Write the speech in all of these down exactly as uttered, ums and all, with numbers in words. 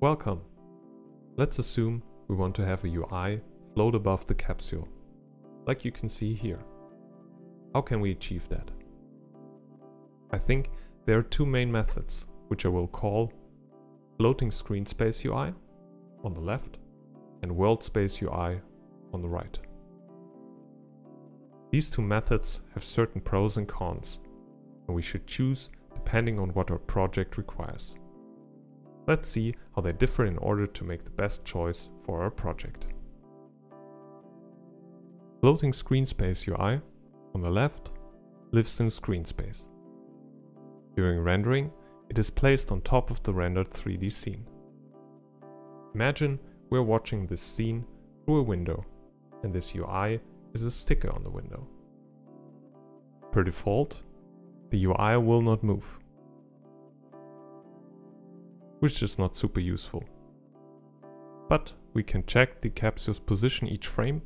Welcome. Let's assume we want to have a U I float above the capsule, like you can see here. How can we achieve that? I think there are two main methods, which I will call floating screen space U I on the left and world space U I on the right. These two methods have certain pros and cons, and we should choose depending on what our project requires. Let's see how they differ in order to make the best choice for our project. Floating screen space U I on the left lives in screen space. During rendering, it is placed on top of the rendered three D scene. Imagine we're watching this scene through a window, and this U I is a sticker on the window. Per default, the U I will not move, which is not super useful. But we can check the capsule's position each frame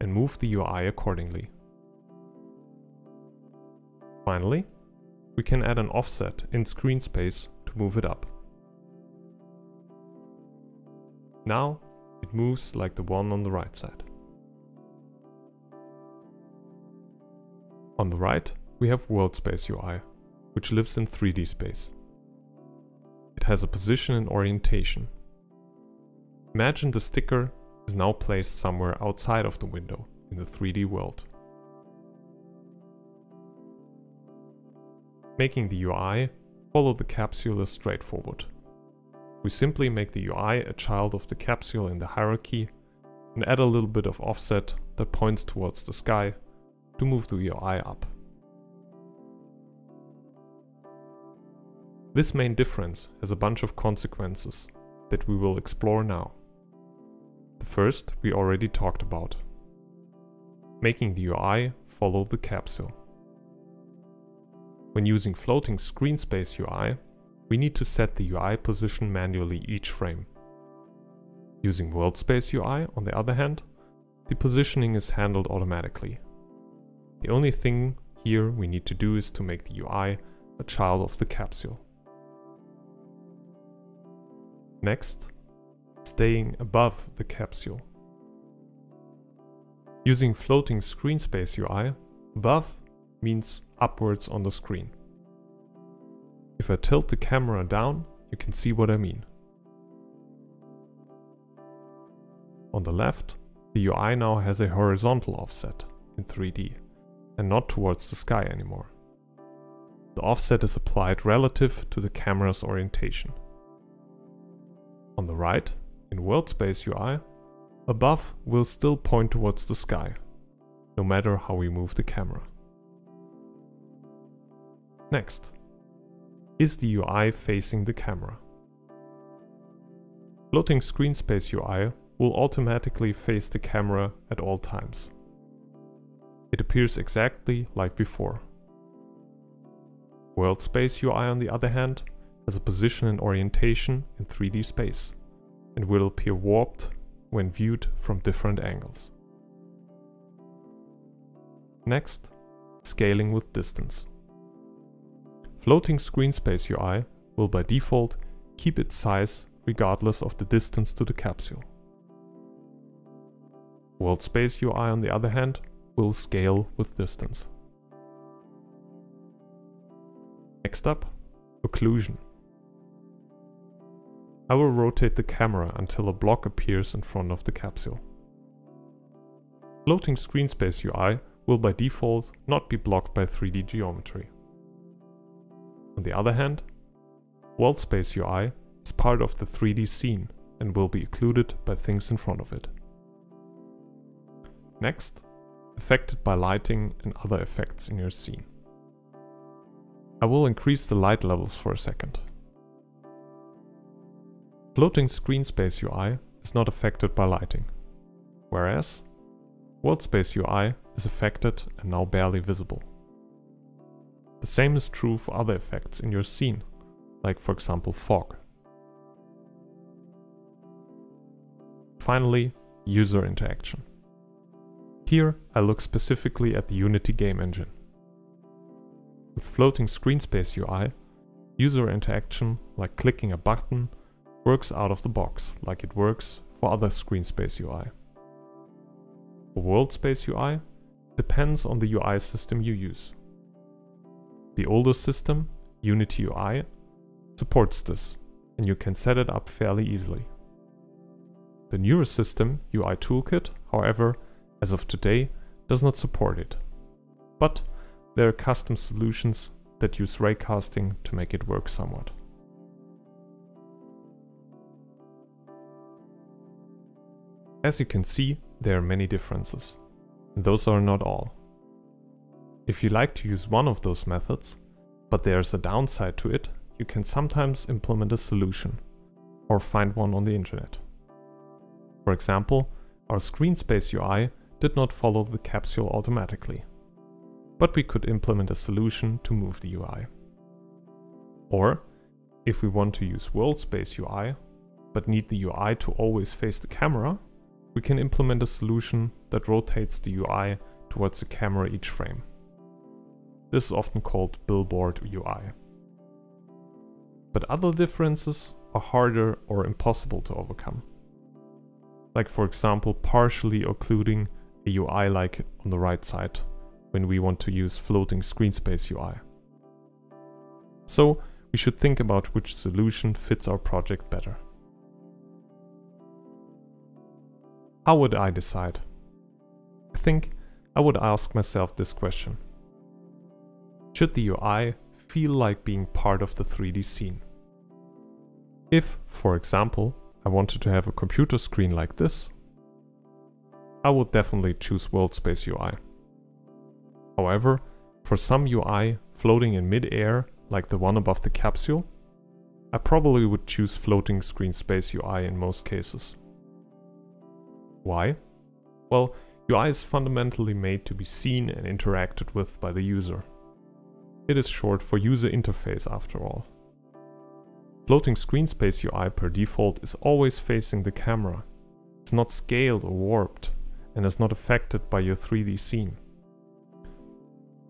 and move the U I accordingly. Finally, we can add an offset in screen space to move it up. Now it moves like the one on the right side. On the right, we have world space U I, which lives in three D space. It has a position and orientation. Imagine the sticker is now placed somewhere outside of the window in the three D world, making the U I follow the capsule is straightforward. We simply make the U I a child of the capsule in the hierarchy and add a little bit of offset that points towards the sky to move the U I up. This main difference has a bunch of consequences that we will explore now. The first we already talked about, making the U I follow the capsule. When using floating screen space U I, we need to set the U I position manually each frame. Using world space U I, on the other hand, the positioning is handled automatically. The only thing here we need to do is to make the U I a child of the capsule. Next, staying above the capsule. Using floating screen space U I, above means upwards on the screen. If I tilt the camera down, you can see what I mean. On the left, the U I now has a horizontal offset in three D and not towards the sky anymore. The offset is applied relative to the camera's orientation. On the right, in world space U I, above will still point towards the sky, no matter how we move the camera. Next, is the U I facing the camera? Floating screen space U I will automatically face the camera at all times. It appears exactly like before. World space U I, on the other hand, has a position and orientation in three D space and will appear warped when viewed from different angles. Next, scaling with distance. Floating screen space U I will by default keep its size regardless of the distance to the capsule. World space U I, on the other hand, will scale with distance. Next up, occlusion. I will rotate the camera until a block appears in front of the capsule. Floating screen space U I will by default not be blocked by three D geometry. On the other hand, world space U I is part of the three D scene and will be occluded by things in front of it. Next, affected by lighting and other effects in your scene. I will increase the light levels for a second. Floating screen space U I is not affected by lighting, whereas world space U I is affected and now barely visible. The same is true for other effects in your scene, like for example fog. Finally, user interaction. Here I look specifically at the Unity game engine. With floating screen space U I, user interaction, like clicking a button works out of the box, like it works for other screen space U I. For world space U I, depends on the U I system you use. The older system, Unity U I, supports this, and you can set it up fairly easily. The newer system, U I Toolkit, however, as of today, does not support it. But there are custom solutions that use raycasting to make it work somewhat. As you can see, there are many differences, and those are not all. If you like to use one of those methods, but there is a downside to it, you can sometimes implement a solution or find one on the internet. For example, our screen space U I did not follow the capsule automatically, but we could implement a solution to move the U I. Or, if we want to use world space U I, but need the U I to always face the camera, we can implement a solution that rotates the U I towards the camera each frame. This is often called billboard U I. But other differences are harder or impossible to overcome. Like for example, partially occluding a U I like on the right side when we want to use floating screen space U I. So we should think about which solution fits our project better. How would I decide? I think I would ask myself this question. Should the U I feel like being part of the three D scene? If, for example, I wanted to have a computer screen like this, I would definitely choose world space U I. However, for some U I floating in mid-air, like the one above the capsule, I probably would choose floating screen space U I in most cases. Why? Well, U I is fundamentally made to be seen and interacted with by the user. It is short for user interface after all. Floating screen space U I per default is always facing the camera. It's not scaled or warped and is not affected by your three D scene.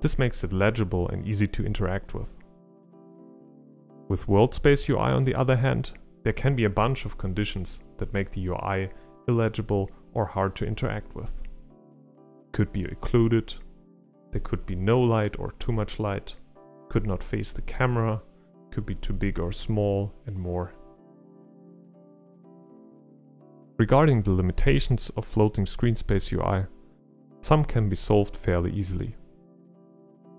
This makes it legible and easy to interact with. With world space U I on the other hand, there can be a bunch of conditions that make the U I illegible or hard to interact with. It could be occluded, there could be no light or too much light, could not face the camera, could be too big or small, and more. Regarding the limitations of floating screen space U I, some can be solved fairly easily.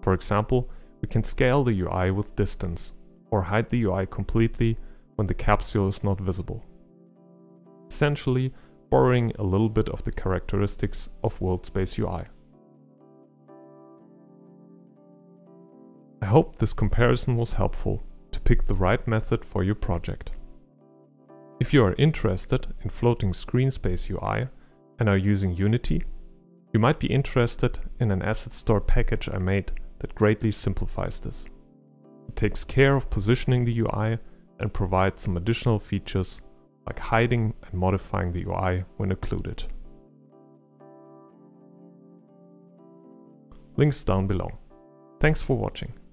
For example, we can scale the U I with distance, or hide the U I completely when the capsule is not visible. Essentially, borrowing a little bit of the characteristics of world space U I. I hope this comparison was helpful to pick the right method for your project. If you are interested in floating screen space U I and are using Unity, you might be interested in an asset store package I made that greatly simplifies this. It takes care of positioning the U I and provides some additional features like hiding and modifying the U I when occluded. Links down below. Thanks for watching.